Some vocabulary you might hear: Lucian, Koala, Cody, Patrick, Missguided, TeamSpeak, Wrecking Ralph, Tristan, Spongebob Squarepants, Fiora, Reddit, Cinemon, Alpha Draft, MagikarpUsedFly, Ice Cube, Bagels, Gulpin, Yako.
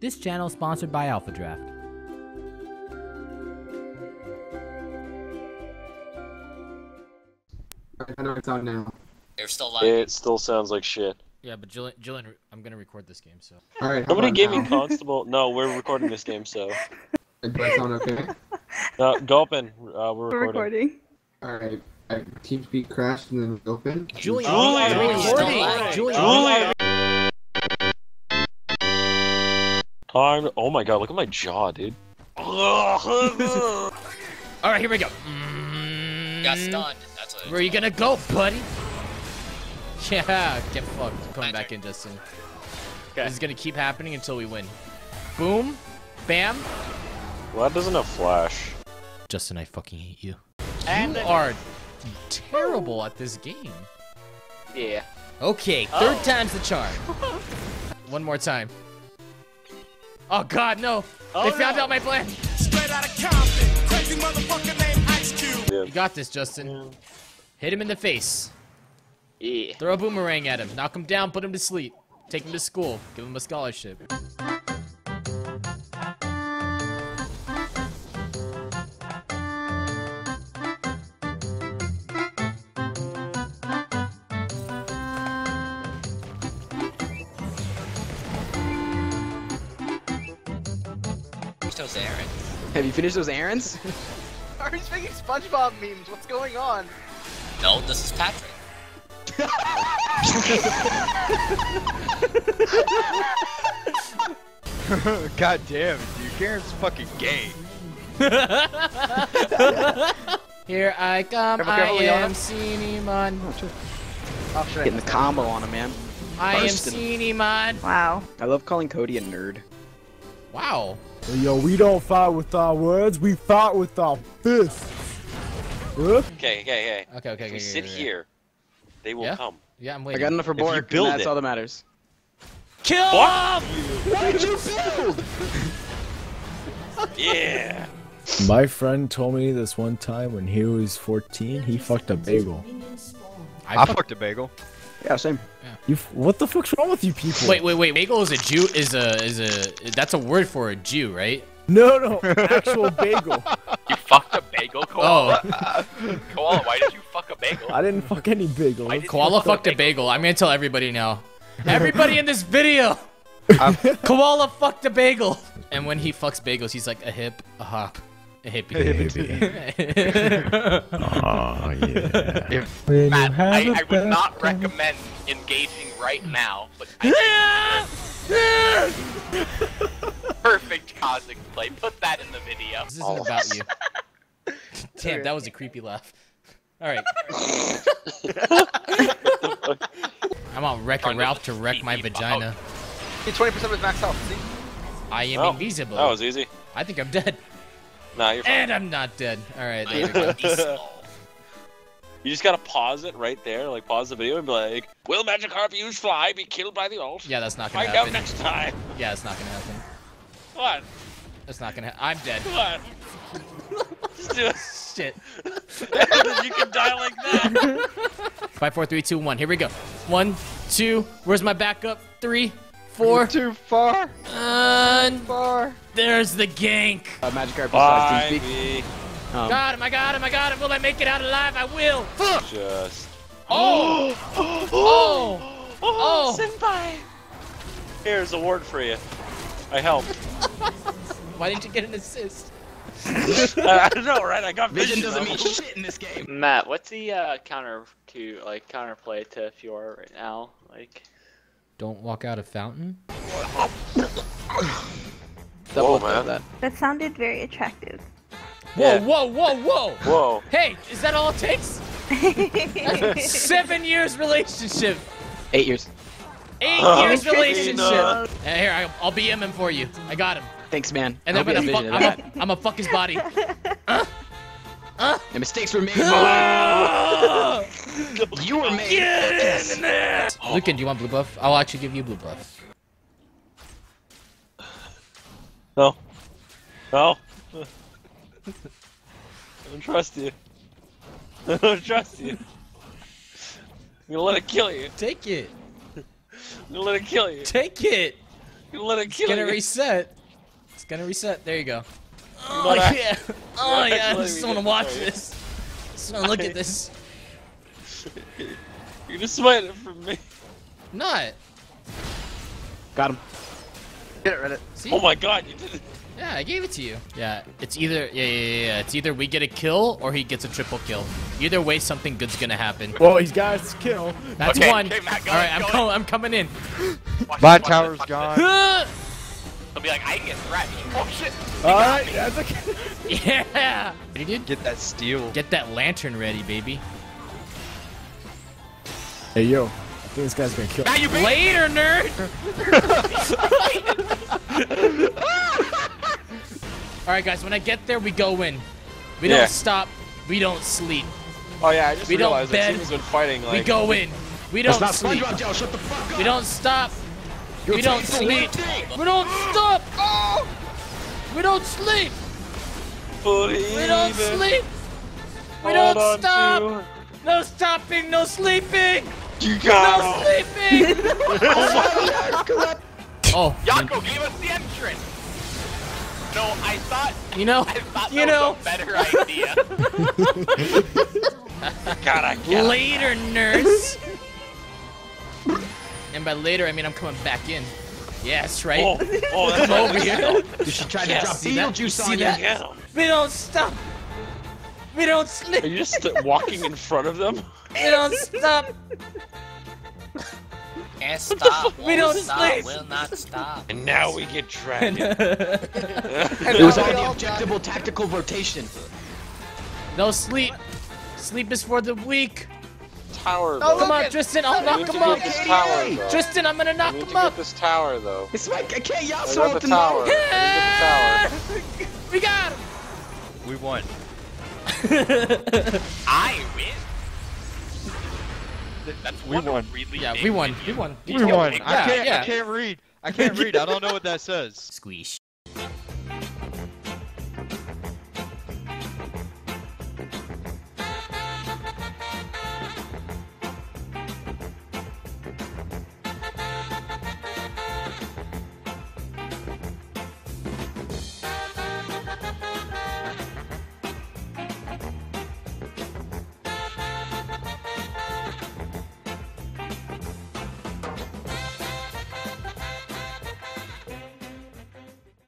This channel is sponsored by Alpha Draft. I know it's on now. You're still live. It still sounds like shit. Yeah, but Jillian, I'm gonna record this game, so. All right. Nobody gave me Constable. No, we're recording this game, so. Does that sound okay? Gulpin, we're recording. All right. TeamSpeak crashed and then open. Julian. Oh my god, look at my jaw, dude. Alright, here we go. Got stunned. That's what. Where are you gonna go, buddy? Yeah, get fucked. Coming back in, Justin. Okay. This is gonna keep happening until we win. Boom. Bam. Well, that doesn't have flash. Justin, I fucking hate you. You are terrible at this game. Yeah. Okay, third time's the charm. One more time. Oh god, no! They found out my plan! Straight out of Compton, crazy motherfucker named Ice Cube! Yeah. You got this, Justin. Yeah. Hit him in the face. Yeah. Throw a boomerang at him, knock him down, put him to sleep. Take him to school, give him a scholarship. Have you finished those errands? Are you making SpongeBob memes? What's going on? No, this is Patrick. God damn it, dude. Karen's fucking gay. Here I come, careful, I am Cinemon. Oh, sure. Getting the combo on him, man. I am Cinemon. Wow. I love calling Cody a nerd. Wow. Yo, we don't fight with our words, we fight with our fists. Okay. If we sit here, they will come. Yeah, I'm waiting. I got enough for Bork, and that's all that matters. Kill him! What did you build? Yeah. My friend told me this one time when he was 14, he fucked a bagel. I fucked a bagel. Yeah, same. Yeah. What the fuck's wrong with you people? Wait. Bagel is a Jew. That's a word for a Jew, right? No. Actual bagel. You fucked a bagel, Koala. Oh. Koala, why did you fuck a bagel? I didn't fuck any bagel. Koala fucked a bagel. I'm gonna tell everybody now. Everybody in this video. Koala fucked a bagel. And when he fucks bagels, he's like a hip, a hop. A hippie. Oh, yeah. Matt, I would not recommend engaging right now, but I think perfect cosplay. Put that in the video. This isn't about you. Damn, that was a creepy laugh. Alright. I'm on Wrecking Ralph to wreck my vagina. Hey, 20% of his max health, see? I am invisible. That was easy. I think I'm dead. Nah, you're fine. And I'm not dead. Alright, there you go. You just gotta pause it right there, like pause the video and be like, will MagikarpUsedFly be killed by the ult? Yeah, that's not gonna happen. Find out next time. Yeah, it's not gonna happen. What? That's not gonna happen. I'm dead. What? Just do it. Shit. You can die like that. 5, 4, 3, 2, 1. Here we go. 1, 2. Where's my backup? 3, 4. Too far. Far. There's the gank. Magikarp besides TeamSpeak. I got him. Will I make it out alive? I will. Fuck. Just. Oh. Senpai. Here's a word for you. I helped. Why didn't you get an assist? I don't know, right? I got vision. Doesn't mean shit in this game. Matt, what's the counterplay to Fiora right now? Like. Don't walk out of fountain. Whoa, man. That sounded very attractive. Yeah. Whoa. Hey, is that all it takes? 7 years relationship. 8 years. 8 years relationship. No. Here, I'll BM him for you. I got him. Thanks, man. And then I'm gonna fuck his body. The mistakes were made. You were made. Get in there. Lucian, do you want blue buff? I'll actually give you blue buff. No. I don't trust you. I'm gonna let it kill you. Take it. Let it kill you. It's gonna reset. It's gonna reset. There you go. Oh yeah. Oh yeah. I just want to watch this. I just want to look at this. You're just waiting for me. Not. Got him. Get it, Reddit. See? Oh my god, you did it. Yeah, I gave it to you. Yeah, it's either it's either we get a kill or he gets a triple kill. Either way, something good's gonna happen. Well, he's got his kill. That's okay, one. Okay, Matt, All right, I'm coming in. My tower's gone. I'll be like, I can get thrashed. Oh shit! All right, that's okay. Yeah. Hey, dude, get that steal. Get that lantern ready, baby. Hey yo, I think this guy's gonna kill. Now you later, nerd. Alright guys, when I get there, we go in. We don't stop, we don't sleep. Oh yeah, I just realized that team's been fighting like... We go in, we don't sleep. Shut the fuck up. We don't stop, we don't sleep. We don't stop! Oh! We don't sleep! We don't sleep! We don't stop! No stopping, no sleeping! You got it! No sleeping! Oh, Yako gave us the entrance! No, I thought. You know. I thought you know. Was a better idea. God, I can't. Later, nurse. And by later, I mean I'm coming back in. Yes, right. Oh, oh that's over here. You should try to drop seal juice on that. Yeah. We don't stop. We don't sleep. Are you just walking in front of them? We don't stop. Can't stop. We don't stop. Will not stop. And now we get dragged. It was on the objectable tactical rotation. No sleep. Sleep is for the weak. Tower. Oh, come on, Tristan. I'll knock him up. Tristan, I'm gonna knock him up. This tower, though. It's like I can't yell so often. We got him. We won. I win. That's we won. Really we won. We won. I can't read. I don't know what that says. Squeeze.